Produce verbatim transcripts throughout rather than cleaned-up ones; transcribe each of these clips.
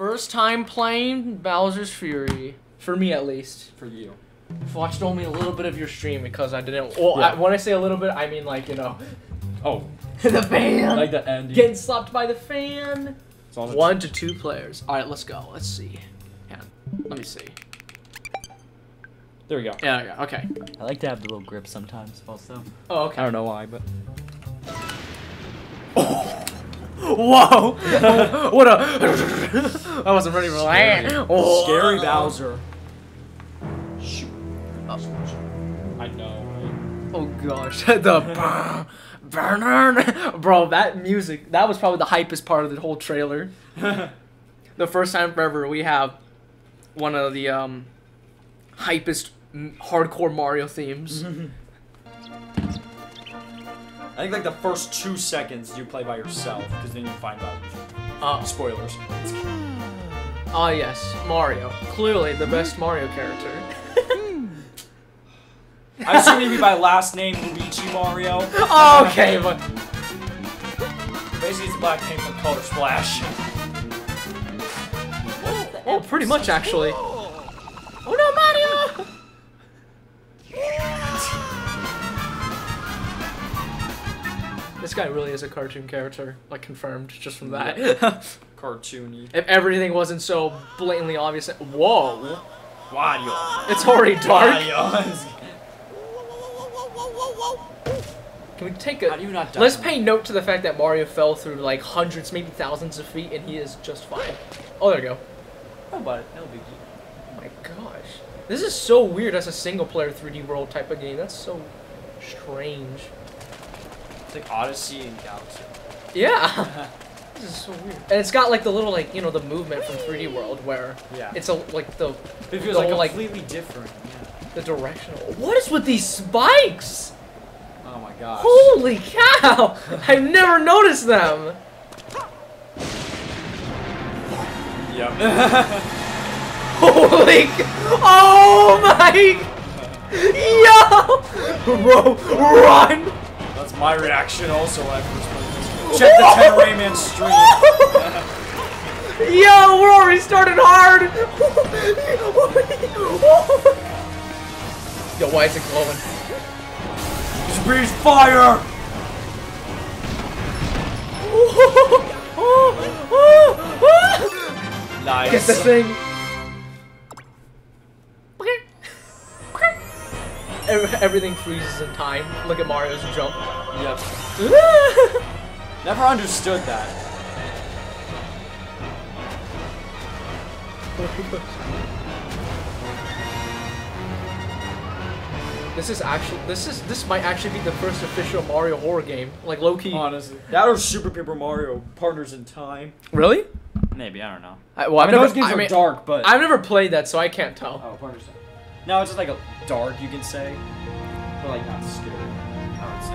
First time playing Bowser's Fury. For me, at least. For you. I've watched only a little bit of your stream because I didn't... Well, yeah. I, when I say a little bit, I mean like, you know... Oh. The fan! Like the end. Getting slapped by the fan. One to two players. All right, let's go. Let's see. Yeah. Let me see. There we go. Yeah, there we go. Okay. I like to have the little grip sometimes also. Oh, okay. I don't know why, but... Oh! Whoa! Oh, what a... I wasn't ready for that. Oh. Scary Bowser. Shoot. Oh. I know, right? Oh, gosh. The... Bro, that music, that was probably the hypest part of the whole trailer. The first time forever we have one of the um, hypest m hardcore Mario themes. I think like the first two seconds you play by yourself, because then you find out. Uh, Spoilers. Ah, uh, yes, Mario. Clearly the best Mario character. I assume it'd be my last name, Luigi Mario. Okay, but... Basically, it's a black name from Color Splash. Oh, oh pretty much, actually. Oh, no, Mario! This guy really is a cartoon character. Like, confirmed, just from that. Cartoony. If everything wasn't so blatantly obvious... Whoa! Wario. It's already dark. Wario. Can we take a... How do you not die? Let's pay note to the fact that Mario fell through like hundreds, maybe thousands of feet, and he is just fine. Oh, there we go. How about it? That'll be good. Oh my gosh. This is so weird as a single-player three D world type of game. That's so strange. It's like Odyssey and Galaxy. Yeah. This is so weird. And it's got like the little, like, you know, the movement from three D world where... Yeah. It's a, like the... It feels the like whole, completely like, different. Yeah. The directional... What is with these spikes? Oh my gosh. Holy cow! I've never noticed them! Yep. Holy... Oh my... Yo! Bro, run! That's my reaction also when I first played this game. Check the ten Rayman stream. Yo, we're already starting hard! Yo, why is it glowing? Breathe fire! Nice. Get the thing. Everything freezes in time. Look at Mario's jump. Yep. Never understood that. This is actually, this is, this might actually be the first official Mario horror game. Like, low-key. Honestly. That or Super Paper Mario, Partners in Time. Really? Maybe, I don't know. I, well, I've I mean, never, those games I are mean, dark, but... I've never played that, so I can't tell. Oh, Partners in Time. No, it's just like a dark, you can say. But, like, not scary. I would say.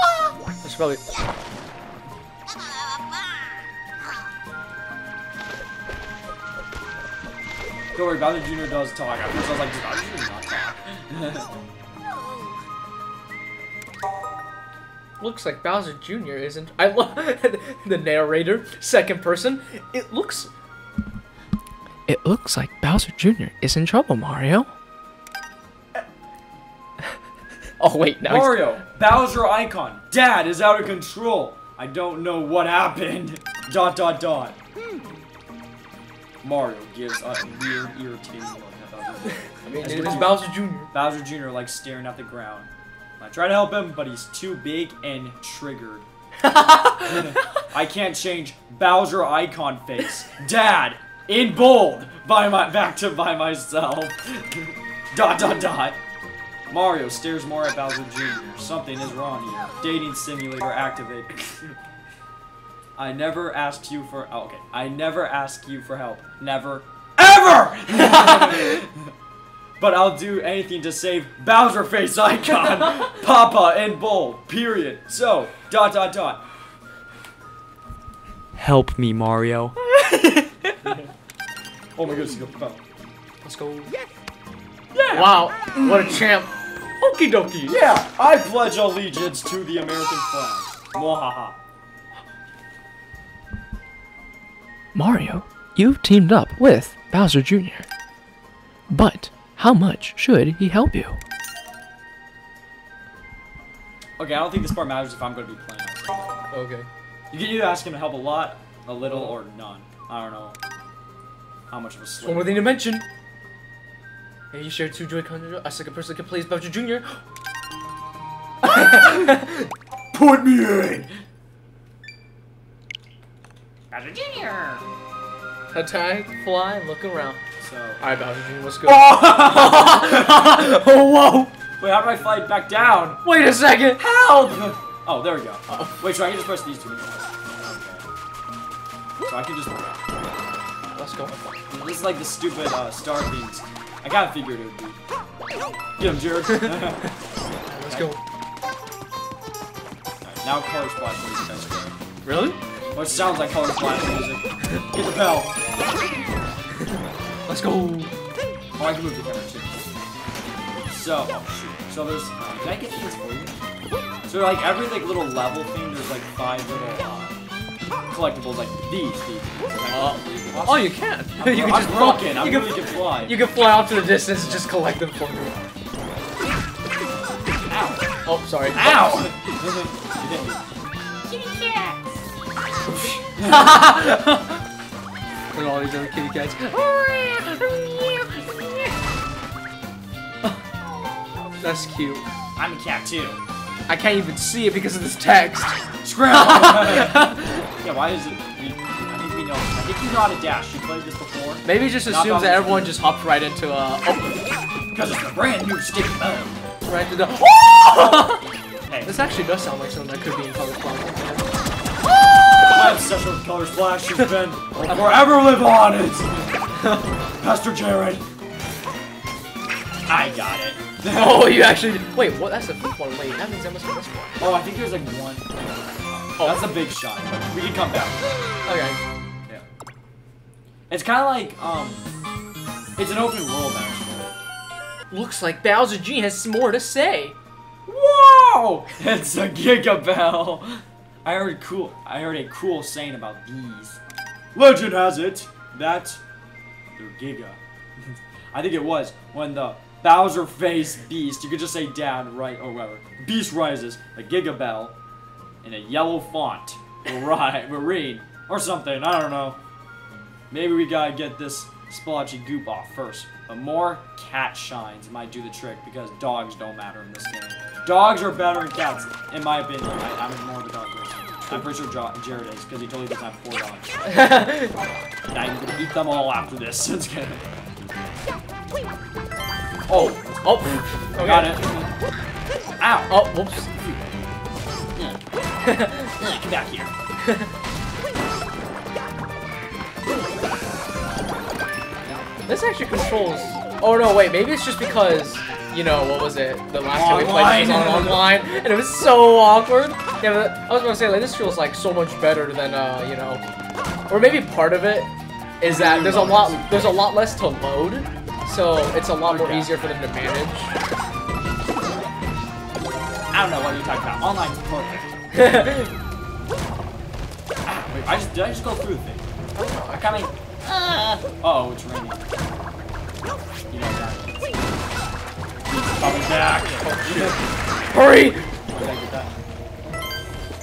Ow! That's probably. Don't worry, Bowser Junior does talk. At first I was like, Bowser Junior not talk. Looks like Bowser Junior isn't. I love the narrator, second person. It looks. It looks like Bowser Junior is in trouble, Mario. Oh wait, now Mario, he's... Bowser icon, Dad is out of control. I don't know what happened. Dot dot dot. Hmm. Mario gives a weird, irritating look at Bowser Junior I mean, it is Bowser Junior Bowser Junior like staring at the ground. I try to help him, but he's too big and triggered. I can't change Bowser icon face. Dad, in bold, by my back to by myself. Dot dot dot. Mario stares more at Bowser Junior Something is wrong here. Dating simulator activate. I never asked you for. Oh, okay. I never asked you for help. Never. forever! But I'll do anything to save Bowser face icon, Papa, and Bowl, period. So, dot, dot, dot. Help me, Mario. Oh my goodness, let's go. Yeah. Yeah. Wow, what a champ. Okie dokie. Yeah, I pledge allegiance to the American flag. Mwahaha. Mario, you've teamed up with Bowser Junior But how much should he help you? Okay, I don't think this part matters if I'm going to be playing. Okay. You can either ask him to help a lot, a little, or none. I don't know how much of a slip. One more thing to mention. Hey, you share two Joy-Con. A second person can play as Bowser Junior Put me in! Bowser Junior Attack, fly, look around. So. Alright, Bowser Junior, let's go. Oh! Oh, whoa! Wait, how do I fly back down? Wait a second! Help! Oh, there we go. Uh -oh. Wait, so I can just press these two buttons. Okay. So I can just... Let's go. This is like the stupid uh, star things. I kinda figured it would be. Get him, Jared. Let's go. Alright, now Color Splash music does go. Really? Well, it sounds like Color Splash music. Get the bell. Let's go. Oh, I can move the camera too. So, so there's. Uh, did I get things for you? So like every like little level thing, there's like five little uh, collectibles like these. these. Uh, oh, you can. I'm, you can I'm just broken. I really can fly. You can fly off to the distance and just collect them for me. Ow! Oh, sorry. Ow! Kitty cats. Look at all these other kitty cats. That's cute. I'm a cat too. I can't even see it because of this text. Screw it. Yeah, why is it? I think we know. I think you know how to dash. You played this before. Maybe it just assumes that everyone just hopped right into a. Oh. Because it's a brand new sticky mode. Right to the. Hey. This actually does sound like something that could be in Color Splash. My obsession with Color Splash has been will forever live on it! Pastor Jared! I got it. Oh, you actually did. Wait, what? That's the fifth one. Wait, that means I must be this one. Oh, I think there's like one. Oh, that's a big shot. We can come back. Okay. Yeah. It's kind of like, um, it's an open world, actually. Looks like Bowser G has more to say. Whoa! It's a Giga Bell. I heard cool. I heard a cool saying about these. Legend has it that they're Giga. I think it was when the Bowser face beast. You could just say Dad, right, or whatever. Beast rises, a Giga Bell, in a yellow font, right, marine or something. I don't know. Maybe we gotta get this splotchy goop off first. But more cat shines might do the trick because dogs don't matter in this game. Dogs are better than cats, in my opinion. I, I'm more of a dog person. I'm pretty sure Jared is, because he totally doesn't have four dogs. And I'm gonna eat them all after this. It's good. Oh, oh, okay. Got it. Ow! Oh, whoops. Get back here. This actually controls. Oh no, wait. Maybe it's just because you know what was it? The last time we played this was on online, and it was so awkward. Yeah, but I was gonna say like this feels like so much better than uh, you know, or maybe part of it is that there's a lot, there's a lot less to load, so it's a lot more easier for them to manage. I don't know what you're talking about. Online's perfect. Ah, wait, I just did I just go through the thing? I kind of. Uh oh, it's raining. You know that. Coming back. Oh, hurry! Oh,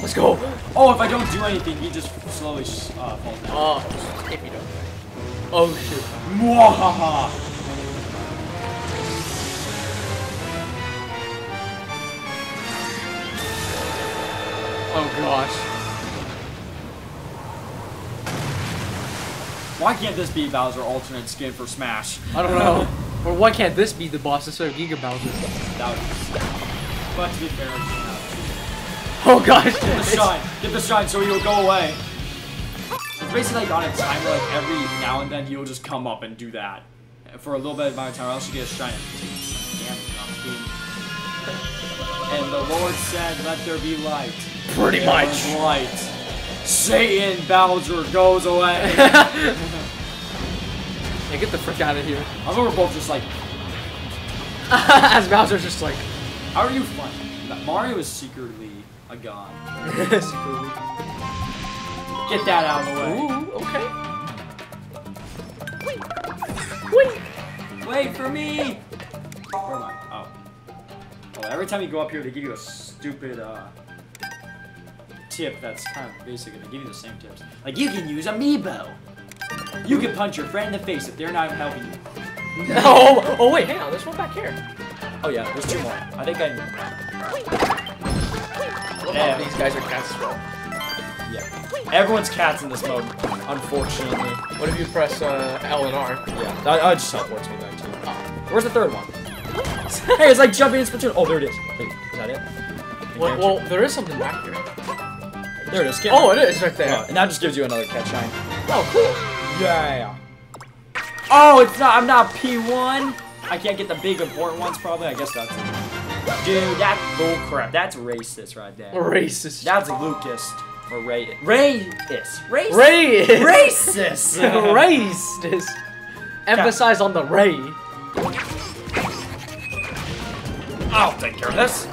let's go. Oh, if I don't do anything, he just slowly uh, falls down. Oh, if you don't. Oh shoot! Mwahaha! Oh gosh. Why can't this be Bowser alternate skin for Smash? I don't know. Or why can't this be the boss instead of Giga Bowser? That would be sick. But to be fair, it's not too. Oh gosh! Get the shine! Get the shine so he'll go away. If basically like on a timer, like every now and then he'll just come up and do that for a little bit amount of time, or else you get a shine. And the Lord said, let there be light. Pretty there much. Was light. Satan Bowser goes away. Yeah, get the frick out of here. I thought we're both just like... As Bowser's just like... How are you fun? Mario is secretly a god. Secretly. Get that out of the way. Ooh, okay. Wait. Wait. Wait for me. Where am I? Oh. Oh, every time you go up here, they give you a stupid uh, tip that's kind of basic, and they give you the same tips. Like, you can use Amiibo. You can punch your friend in the face if they're not helping you. No! Oh, oh, wait, hang on, there's one back here. Oh, yeah, there's two more. I think I know. Yeah, these guys are cats as well. Yeah. Everyone's cats in this mode, unfortunately. What if you press uh, L and R? Yeah, that, I just teleports me back to you. Oh. Where's the third one? Hey, it's like jumping in Splatoon. Oh, there it is. Wait, is that it? Well, well, there is something back here. There it is. Can't oh, it is right there. Yeah, and that just gives you another catch shine. Oh, cool. Yeah. Oh, it's not. I'm not P one. I can't get the big important ones, probably. I guess that's it. Dude, that's bullcrap. That's racist right there. Racist. That's Lucas. Or Ray. Rayist. Racist. Rayist. Racist. Racist. Racist. Emphasize on the Ray. I'll take care of this.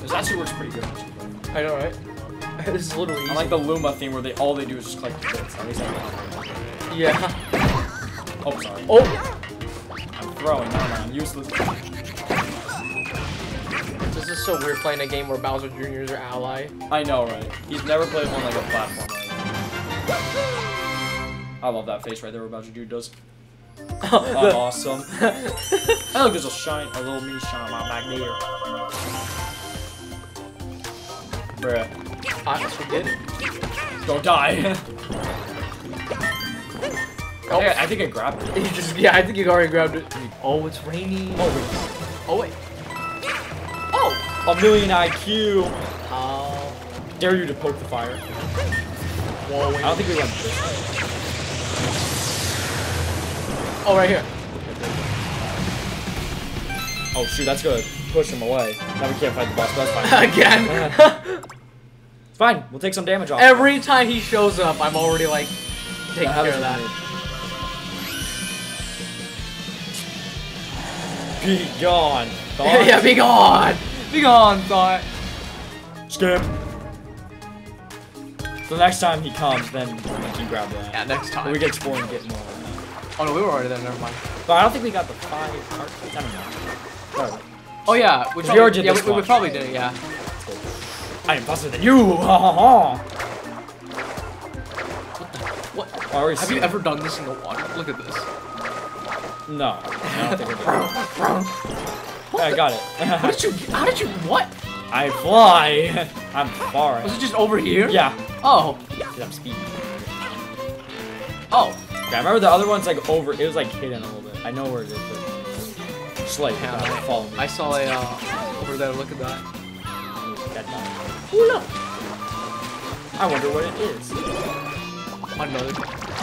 This actually works pretty good. I know, right? This is literally easy. I like the Luma theme where they all they do is just collect the bits. At least I know. Yeah. Oh, sorry. Oh! I'm throwing. No, no, I'm useless. This is so weird playing a game where Bowser Junior is your ally. I know, right? He's never played one like a platformer. I love that face right there where Bowser Junior does. Oh, I'm the... awesome. I look, there's a shine, a little me shine on my magneto. Bruh. I actually did it. Don't die. Oh, I, I think I grabbed it. You just, yeah, I think you already grabbed it. Oh, it's raining. Oh, wait. Oh, wait. Oh! A million I Q. How dare you to poke the fire. Whoa, wait. I don't think we went. Oh, right here. Oh, shoot, that's gonna push him away. Now we can't fight the boss, but that's fine. Again? Yeah. It's fine, we'll take some damage off. Every time he shows up, I'm already, like, taking care of that. Be gone, Thought. Yeah, be gone. Be gone, Thought. Skip. So next time he comes, then we can grab that. Yeah, next time. But we can explore and get more. Oh no, we were already there, never mind. But I don't think we got the five cards. I don't know. Oh yeah, we probably, did yeah, we, we probably did it, yeah. I am faster than you! Ha ha ha! What the? What? Oh, have you it. ever done this in the water? Look at this. No. I don't think I did. I got it. How did you, how did you, what? I fly. I'm far. Was it just over here? Yeah. Oh. Dude, I'm speeding. Oh. Okay, I remember the other one's like over, it was like hidden a little bit. I know where it is, but just like yeah, uh, follow me. I saw a, uh, over there, look at that. Ooh, look! I wonder what it is. Another.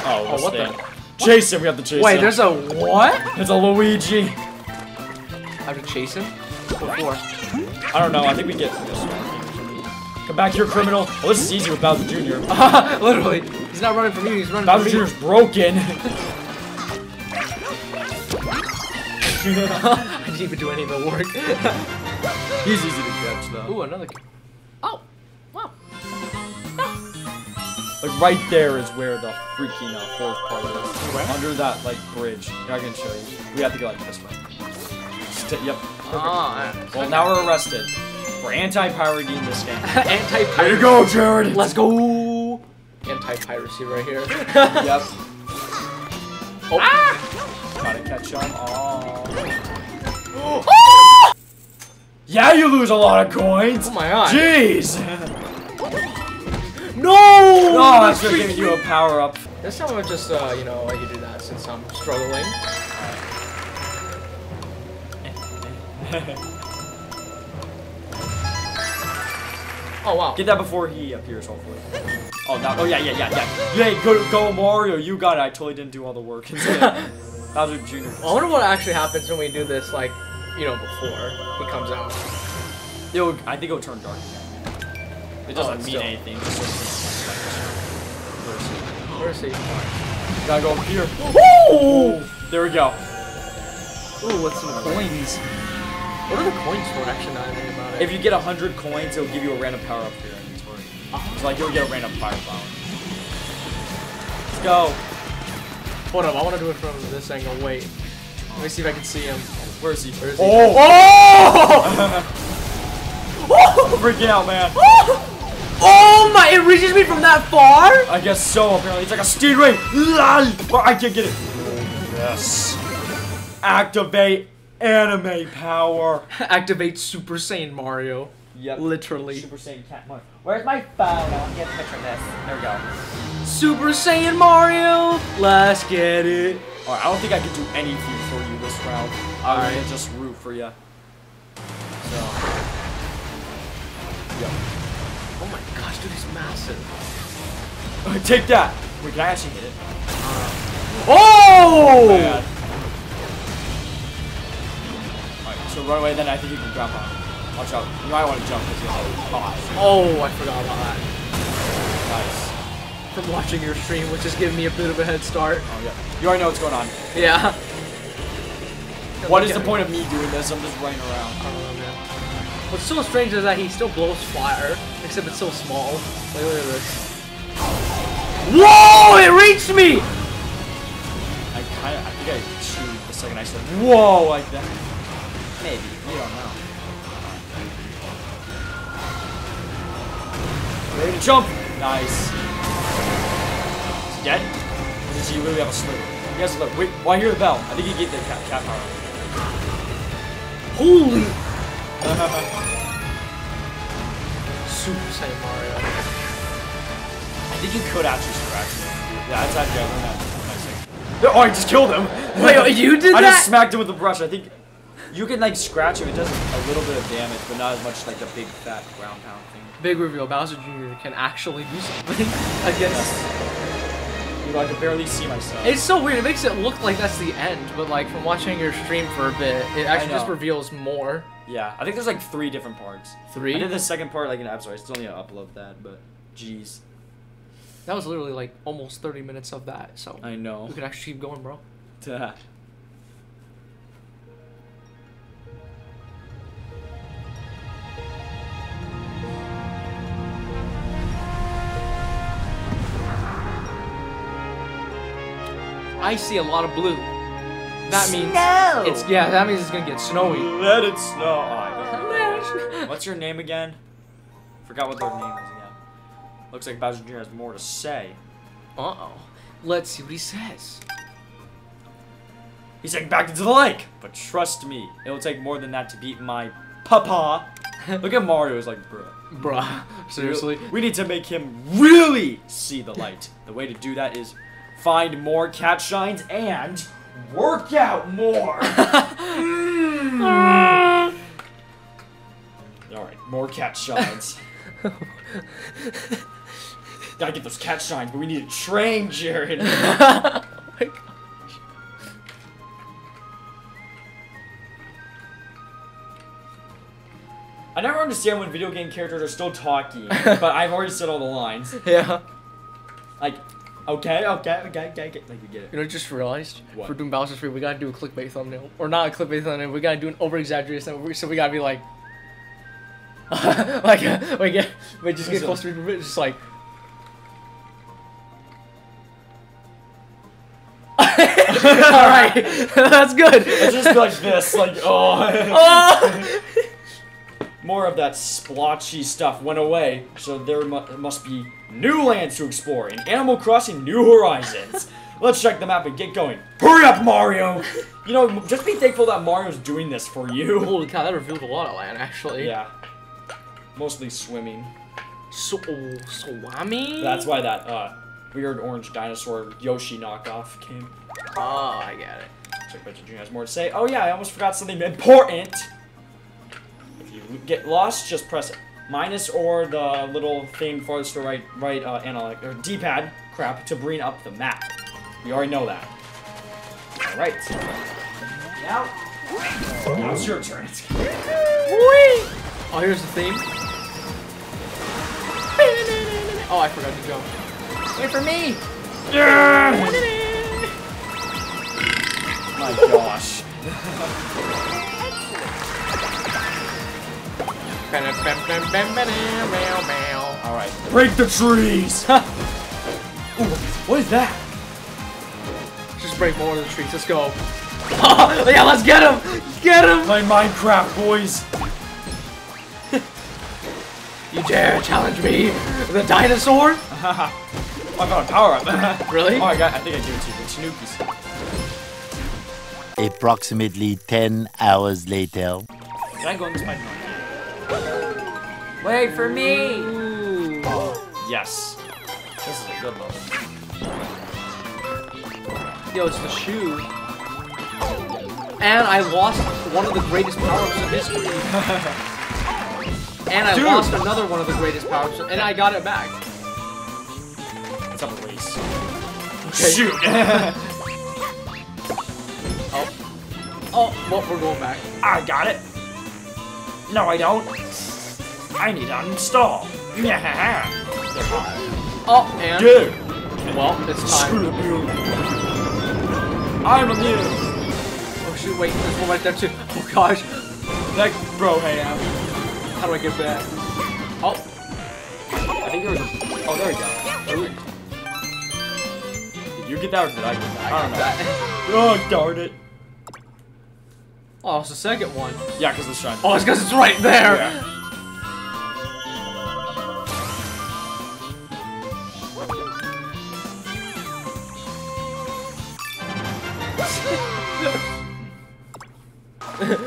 Oh, oh what the? What? Chase him, we have to chase Wait, him. Wait, there's a what? There's a Luigi. I have to chase him? Before. I don't know, I think we get this one. Come back here, criminal. Oh, this is easy with Bowser Junior Literally. He's not running from you, he's running Bowser from Junior's broken. I didn't even do any of the work. He's easy to catch, though. Ooh, another. Oh! Wow. Ah. Like, right there is where the freaking uh, fourth part is. Where? Under that, like, bridge. I can show you. We have to go, like, this way. St yep. Ah, well, okay. Now we're arrested. We're anti-pirating this game. Anti-pirating. There you go, Jared! Let's go! Anti-piracy right here. Yep. Oh. Ah! Gotta catch him. Oh. Oh. Yeah, you lose a lot of coins. Oh my god. Jeez. No! No, that's just giving you a power up. This time I'm just, uh, you know, let you do that since I'm struggling. Oh wow. Get that before he appears, hopefully. Oh, that, oh yeah, yeah, yeah, yeah. Yay, go, go Mario, you got it. I totally didn't do all the work. Bowser Junior I wonder what actually happens when we do this, like, you know, before he comes out. It'll, I think it'll turn dark again. It doesn't oh, mean still. anything. Where is he? Gotta go up here. Woo! There we go. Ooh, what's some coins? What are the coins for? Actually, not anything about it. If you get a hundred coins, it'll give you a random power up here. It's like you'll get a random fire flower. Let's go. Hold up, I want to do it from this angle. Wait. Let me see if I can see him. Where is he? Where is he? Oh! Oh! Oh! Freak it out, man. Oh! Oh my! It reaches me from that far? I guess so, apparently. It's like a stingray. I can't get it. Yes. Activate anime power. Activate Super Saiyan Mario. Yep. Literally. Super Saiyan Cat Mario. Where's my phone? I want to get a picture of this. There we go. Super Saiyan Mario! Let's get it. Alright, I don't think I can do anything for you this round. I'm right. gonna just root for you. So. Yep. Oh my gosh, dude, he's massive. Alright, take that! Wait, can I actually hit it? Uh, oh! Alright, so right away then I think you can grab on. Watch out. You might want to jump because you have a boss. Oh, I forgot about that. Nice. From watching your stream, which is giving me a bit of a head start. Oh, yeah. You already know what's going on. Yeah. What is the point of me doing this? I'm just running around. I don't know, man. What's so strange is that he still blows fire, except it's so small. Wait, look at this. Whoa! It reached me! I kind of, I think I chewed the second I said, whoa, like that. Maybe. You don't know. Ready to jump! Nice. Is he dead? Or does he literally have a slip? He has a slip. Wait, well, I hear the bell. I think he gave the cat, cat power. Holy! Super Saiyan Mario. I think you could actually scratch him. Yeah, that's actually I learned that. Oh, I just killed him! Wait, you did I that? I just smacked him with the brush. I think you can, like, scratch him. It does a little bit of damage, but not as much like the big, fat ground pound thing. Big reveal, Bowser Junior can actually do something against... Dude, I can barely see myself. It's so weird, it makes it look like that's the end, but like from watching your stream for a bit, it actually just reveals more. Yeah, I think there's like three different parts. Three? I did the second part like an episode, I still need to upload that, but jeez. That was literally like almost thirty minutes of that, so... I know. We could actually keep going, bro. Duh. I see a lot of blue. That means snow. It's yeah. That means it's gonna get snowy. Let it snow. Oh, what's your name again? Forgot what their name is again. Looks like Bowser Junior has more to say. Uh oh. Let's see what he says. He's like back into the lake, but trust me, it will take more than that to beat my papa. Look at Mario. Is like bruh. Bruh. Seriously. We need to make him really see the light. The way to do that is. Find more cat shines and work out more. mm. All right, more cat shines. Gotta get those cat shines, but we need to train Jared. Oh my gosh. I never understand when video game characters are still talking, but I've already said all the lines. Yeah. Like. Okay, okay, okay, okay, okay. Like, you get it. You know, I just realized, what? For doing Bowser's Fury, we gotta do a clickbait thumbnail. Or not a clickbait thumbnail, we gotta do an over-exaggerated thumbnail, so we gotta be like... like, uh, we, get, we just get closer to it, just like... Alright, that's good. It's just like this, like, oh... More of that splotchy stuff went away, so there mu must be new lands to explore in Animal Crossing New Horizons. Let's check the map and get going. Hurry up, Mario! You know, just be thankful that Mario's doing this for you. Holy cow, that revealed a lot of land, actually. Yeah. Mostly swimming. So, swami? That's why that uh, weird orange dinosaur Yoshi knockoff came. Oh, I got it. Check Bowser Junior has more to say. Oh yeah, I almost forgot something important. Get lost, just press minus or the little thing farthest to right, right uh, analog, or D-pad, crap, to bring up the map. We already know that. All right. Now, now it's your turn. Oh, here's the theme. Oh, I forgot to jump. Wait for me! My gosh. Alright. Break the trees! Ooh, what is that? Just break more of the trees, let's go. Oh, yeah, let's get him! Get him! Play Minecraft, boys! You dare challenge me, the dinosaur? I found a power-up. Really? Oh, I got, I think I gave it to you, but Chinookies. Approximately ten hours later. Can I go into my phone? Wait for me! Ooh. Oh, yes. This is a good level. Yo, it's the shoe. And I lost one of the greatest power-ups in history. And I Dude. lost another one of the greatest powers, and I got it back. It's a race. Okay. Shoot! oh. Oh, well, we're going back. I got it. No, I don't. I need to uninstall. oh, and... Dude! Well, it's time. Screw you. I'm immune. Oh, shoot, wait. There's one right there, too. Oh, gosh. Like, bro, hey, I'm... How do I get back? Oh! I think there was a... Oh, there we go. Did you get that or did I get that? I, I don't know. That. Oh, darn it. Oh, it's the second one. Yeah, because it's shiny. Oh, it's because it's right there! Yeah.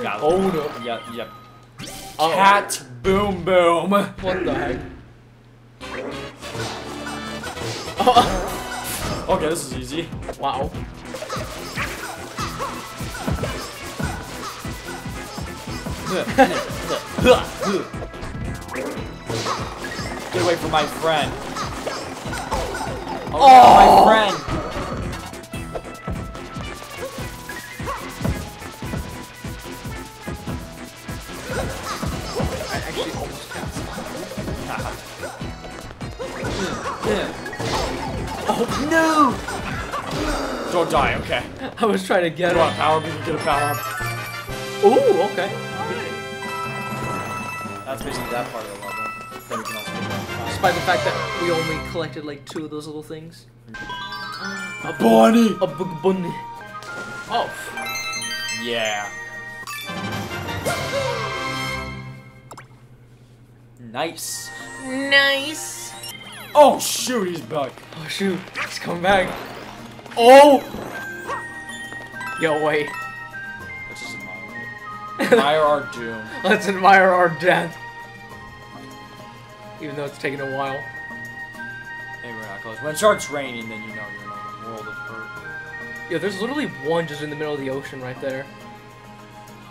Got it. Oh, no. Yep, yep. Oh. Cat boom boom. What the heck? Oh. Okay, this is easy. Wow. Get away from my friend. Oh, oh. My friend. No! Don't die, okay. I was trying to get up. Power up, you can get a power up. Ooh, okay. Right. That's basically that part of the level. Then we can also get that. Despite the fact that we only collected like two of those little things. A bunny! A big bunny. Oh. Yeah. Nice. Nice. Oh shoot, he's back. Oh shoot, he's coming back. Oh! Yo, wait. Let's just admire. Admire our doom. Let's admire our death. Even though it's taking a while. Hey, we're not close. When it starts raining, then you know you're in a world of hurt. Yo, there's literally one just in the middle of the ocean right there.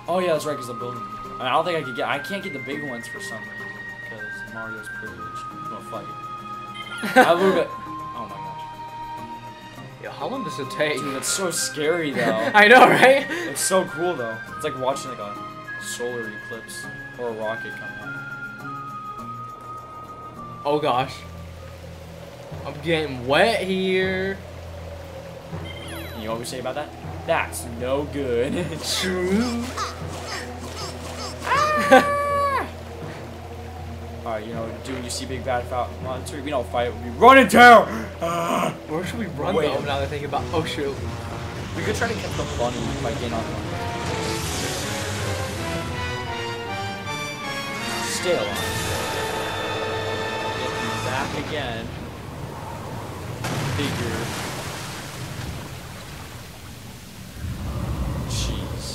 Oh yeah, that's right, because the building. I mean, I don't think I could get. I can't get the big ones for some reason because Mario's privileged. He's gonna fight. I move it. Oh my gosh. Yo, how long does it take? Dude, that's so scary though. I know, right? It's so cool though. It's like watching like a solar eclipse or a rocket come out. Oh gosh. I'm getting wet here. You know what we say about that? That's no good. It's true. Alright, you know, dude, you see big bad monster, we don't fight, we run into uh, where should we run wait. though, now that I think about oh shoot. We could try to get the bunny by getting on them. Stay alive. Get me back again. Figure. Jeez.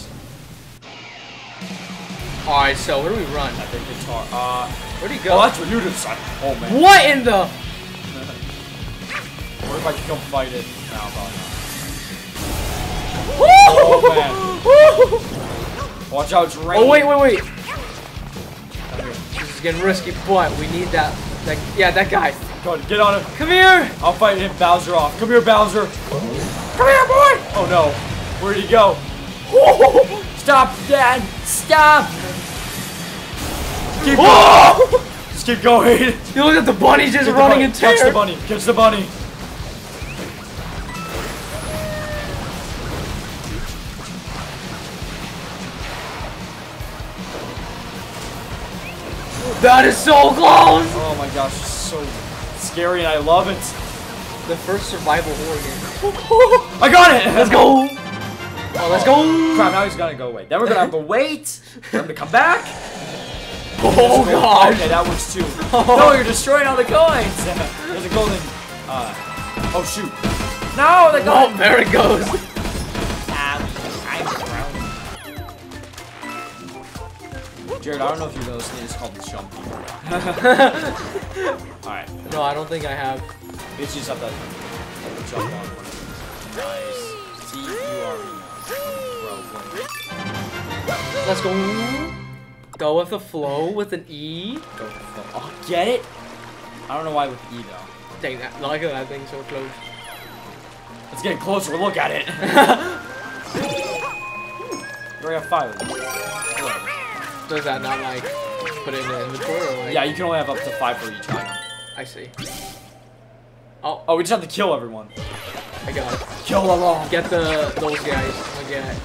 Alright, so where do we run? I think it's hard. Uh... Where'd he go? Oh, that's what you decide. Oh, man. What in the? What if I can come fight it? No, probably not. Oh, man. Watch out, it's raining. Oh, wait, wait, wait. This is again. Risky, but we need that. That yeah, that guy. Go on, get on him. Come here. I'll fight him, Bowser off. Come here, Bowser. Come here, boy. Oh, no. Where'd he go? Oh. Stop, Dad. Stop. Keep oh. going. Just keep going. You look at the bunny just the running bunny. in terror. Catch the bunny. Catch the bunny. That is so close! Oh my gosh, it's so scary and I love it. The first survival horror game. I got it! Let's go! Oh, let's go! Crap, now he's gonna go away. Then we're gonna have to wait for him to come back. Oh gosh! Okay, that works too. No, you're destroying all the coins! There's a golden... Uh, oh shoot. No, the golden... Oh, there it goes! Jared, I don't know if you know this thing, it's called the jump. Alright. No, I don't think I have. It's just up that jump on one. Nice. See, you are. Let's go. Go with the flow with an E. Go with the flow. Oh, get it? I don't know why with E though. Dang that. Look at that thing so close. It's getting closer. Look at it. We're gonna fire them. Does that not like put it in the inventory? Or, like... Yeah, you can only have up to five for each item. I see. Oh, oh, we just have to kill everyone. I got it. Kill them all. Get the those guys. I get it.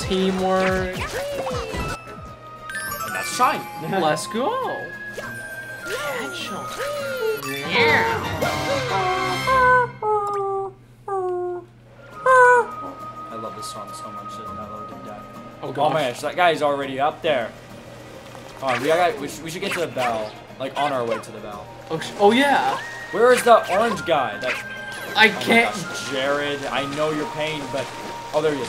Teamwork. And that's shine. Let's go. Headshot. Yeah. I love this song so much, and I love it. Oh, gosh. Oh my gosh, that guy's already up there. All right, we, got, we, should, we should get to the bell, like on our way to the bell. Oh, sh oh yeah. Where is the orange guy? That I oh can't. Gosh, Jared, I know your pain, but oh, there he is.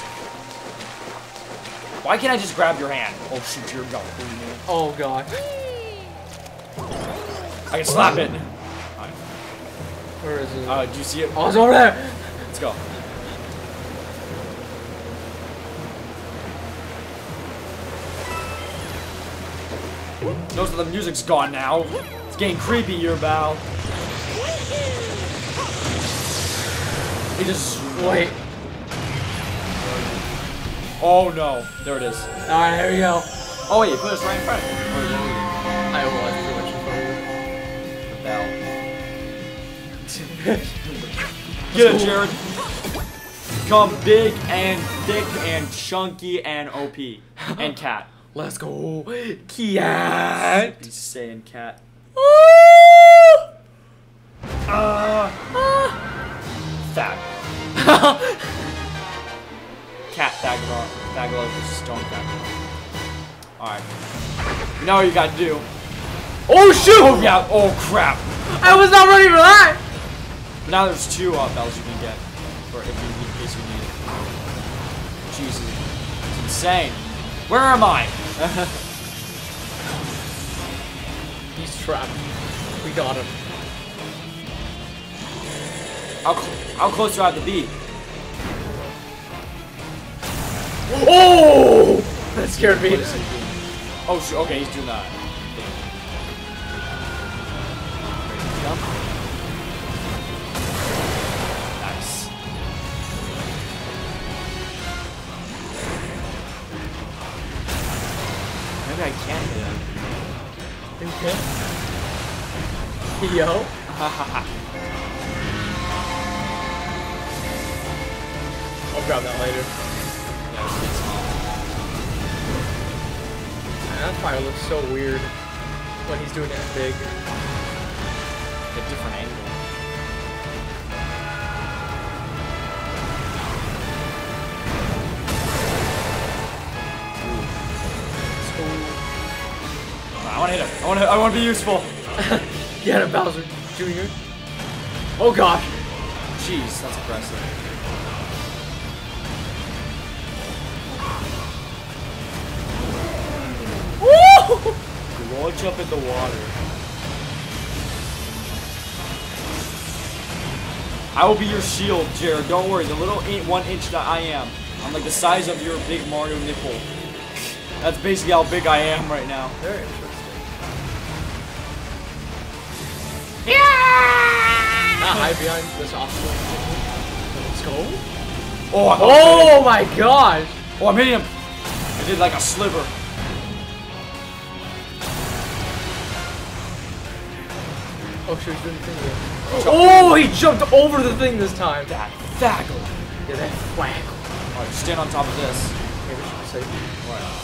Why can't I just grab your hand? Oh shoot, you're going. Oh god. I can slap it. All right. Where is it? Uh, do you see it? Oh, it's over there. Let's go. Notice that the music's gone now. It's getting creepier, Val. He just wait. Oh no, there it is. All right, here we go. Oh wait, you put us right in front. I was pretty much in front of you. Get it, Jared. Come big and thick and chunky and O P and cat. Let's go, cat. He's saying cat. Oh! Uh, uh. Thag. Cat Thagalog. Thagalog versus Stone Thagalog. All right. Now you gotta do. Oh shoot! Oh yeah. Oh crap! I was not ready for that. Now there's two uh, bells you can get, or if you in case you need it. Jesus, it's insane. Where am I? He's trapped. We got him. How, cl how close do I have to be? Oh! That scared me. Oh, shoot. Okay, he's doing that. I can't hit him. Okay. Yo. I'll grab that later. Man, that fire looks so weird when he's doing that big. At a different angle. I want to hit him. I want to. I want to be useful. Get him, Bowser Junior Oh gosh. Jeez, that's aggressive. Woo! Launch up in the water. I will be your shield, Jared. Don't worry. The little eight, one inch that I am. I'm like the size of your big Mario nipple. That's basically how big I am right now. Very interesting. Yeah! Not hide behind this obstacle. Let's go. Oh, oh my gosh! Oh, I'm hitting him. I did like a sliver. Oh, sure, he's doing the thing again. Oh, he jumped over the thing this time. That faggle. Yeah, that faggle. Alright, stand on top of this. Maybe we should be safe. Alright.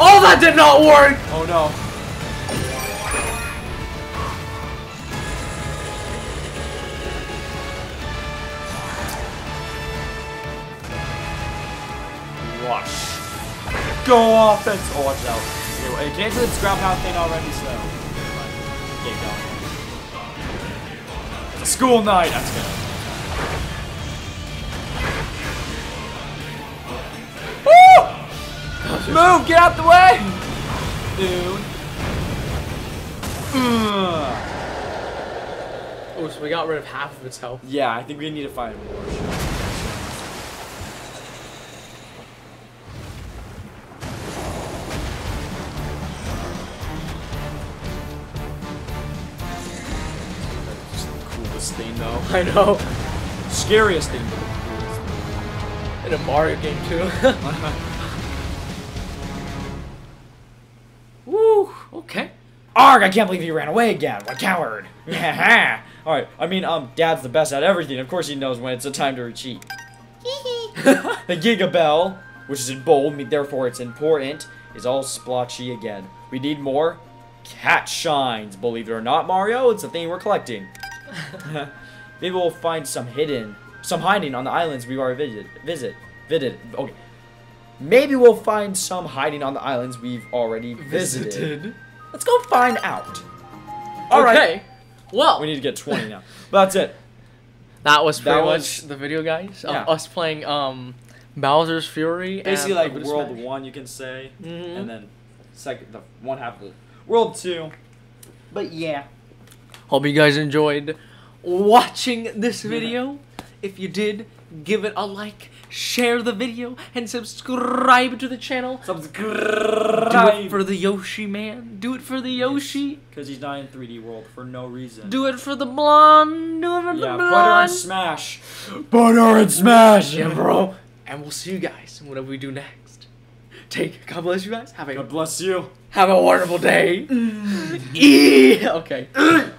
Oh, that did not work! Oh no. Wash. Go offense. Oh, watch out. It connects to this ground pound thing already, so. Get going. It's a school night! That's good. Woo! Move! Get out the way! Dude. Mm. Oh, so we got rid of half of its health. Yeah, I think we need to find more. I know. Scariest thing. In a Mario game too. Woo! Okay. Arg! I can't believe he ran away again. What a coward! Yeah. All right. I mean, um, Dad's the best at everything. Of course, he knows when it's a time to retreat. The Giga Bell, which is in bold, therefore it's important, is all splotchy again. We need more cat shines. Believe it or not, Mario, it's a thing we're collecting. Maybe we'll find some hidden, some hiding on the islands we already visited. Visit, visited. Okay. Maybe we'll find some hiding on the islands we've already visited. visited. Let's go find out. All right. Okay. Well, we need to get twenty now. But that's it. That was pretty that much was, the video, guys. Yeah. Um, us playing um, Bowser's Fury. Basically, and like World Smash. One, you can say, mm-hmm. and then second, the one half of World Two. But yeah. Hope you guys enjoyed watching this video. If you did, give it a like, share the video, and subscribe to the channel. Subscribe. Do it for the Yoshi, man. Do it for the Yoshi. Because he's not in three D World for no reason. Do it for the blonde. Do it for yeah, the blonde. Butter and smash. Butter and smash. Yeah, bro. And we'll see you guys in whatever we do next. Take. God bless you guys. Have a. God bless you. Have a wonderful day. Mm. E okay.